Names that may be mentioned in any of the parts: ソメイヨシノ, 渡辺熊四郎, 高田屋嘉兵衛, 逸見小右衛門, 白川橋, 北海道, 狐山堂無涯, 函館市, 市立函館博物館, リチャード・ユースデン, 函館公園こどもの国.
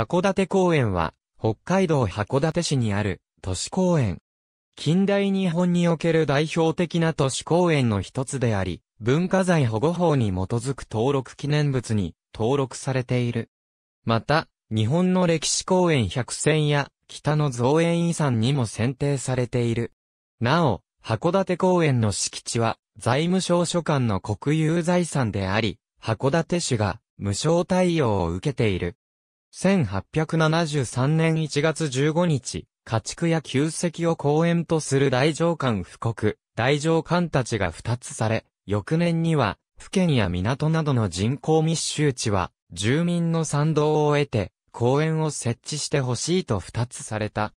函館公園は、北海道函館市にある都市公園。近代日本における代表的な都市公園の一つであり、文化財保護法に基づく登録記念物に登録されている。また、日本の歴史公園百選や北の造園遺産にも選定されている。なお、函館公園の敷地は財務省所管の国有財産であり、函館市が無償対応を受けている。1873年1月15日、家畜や旧跡を公園とする大上官布告、大上官たちが2つされ、翌年には、府県や港などの人口密集地は、住民の賛同を得て、公園を設置してほしいと2つされた。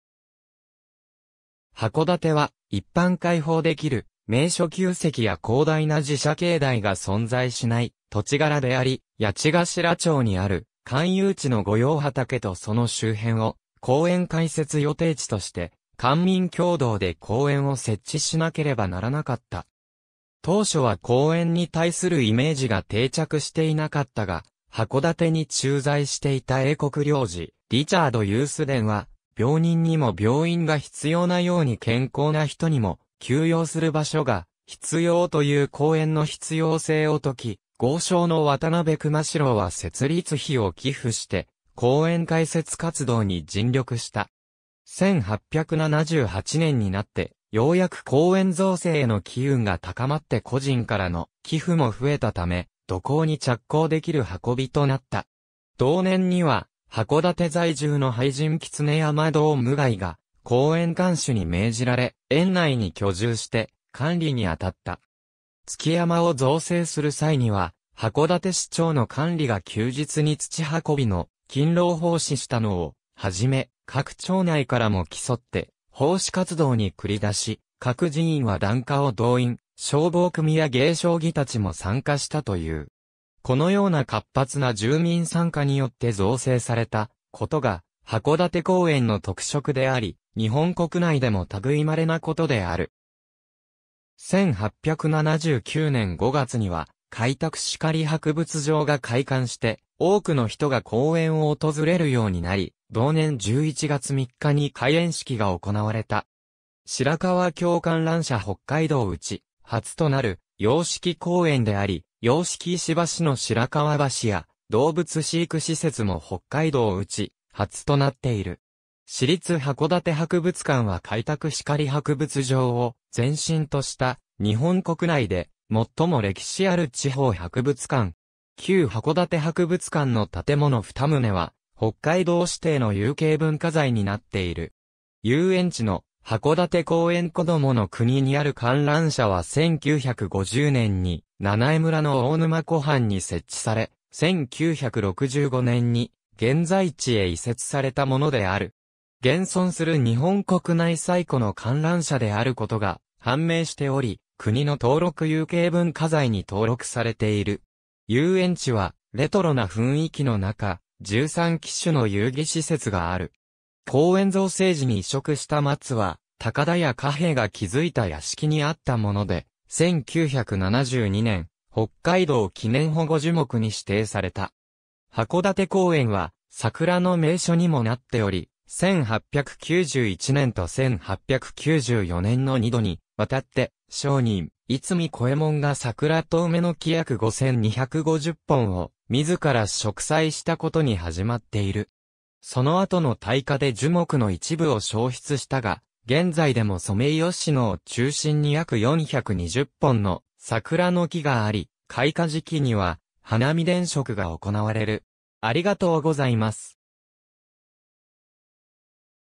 函館は、一般開放できる、名所旧跡や広大な寺社境内が存在しない、土地柄であり、八ヶ頭町にある、官有地の御用畑とその周辺を公園開設予定地として官民共同で公園を設置しなければならなかった。当初は公園に対するイメージが定着していなかったが、函館に駐在していた英国領事、リチャード・ユースデンは、病人にも病院が必要なように健康な人にも休養する場所が必要という公園の必要性を説き、豪商の渡辺熊四郎は設立費を寄付して、公園開設活動に尽力した。1878年になって、ようやく公園造成への機運が高まって個人からの寄付も増えたため、土工に着工できる運びとなった。同年には、函館在住の俳人狐山堂無涯が、公園監守に命じられ、園内に居住して、管理に当たった。築山を造成する際には、函館市長の管理が休日に土運びの勤労奉仕したのを、はじめ、各町内からも競って、奉仕活動に繰り出し、各寺院は檀家を動員、消防組や芸商妓たちも参加したという。このような活発な住民参加によって造成されたことが、函館公園の特色であり、日本国内でも類まれなことである。1879年5月には、開拓歯科理博物場が開館して、多くの人が公園を訪れるようになり、同年11月3日に開園式が行われた。白川郷観覧車北海道内、初となる、洋式公園であり、洋式石橋の白川橋や、動物飼育施設も北海道内、初となっている。市立函館博物館は開拓歯科理博物場を前身とした日本国内で最も歴史ある地方博物館。旧函館博物館の建物2棟は北海道指定の有形文化財になっている。遊園地の函館公園こどもの国にある観覧車は1950年に七重村の大沼湖畔に設置され、1965年に現在地へ移設されたものである。現存する日本国内最古の観覧車であることが判明しており、国の登録有形文化財に登録されている。遊園地はレトロな雰囲気の中、13機種の遊戯施設がある。公園造成時に移植した松は、高田屋嘉兵衛が築いた屋敷にあったもので、1972年、北海道記念保護樹木に指定された。函館公園は桜の名所にもなっており、1891年と1894年の2度にわたって商人、逸見小右衛門が桜と梅の木約5250本を自ら植栽したことに始まっている。その後の大火で樹木の一部を焼失したが、現在でもソメイヨシノを中心に約420本の桜の木があり、開花時期には花見電飾が行われる。ありがとうございます。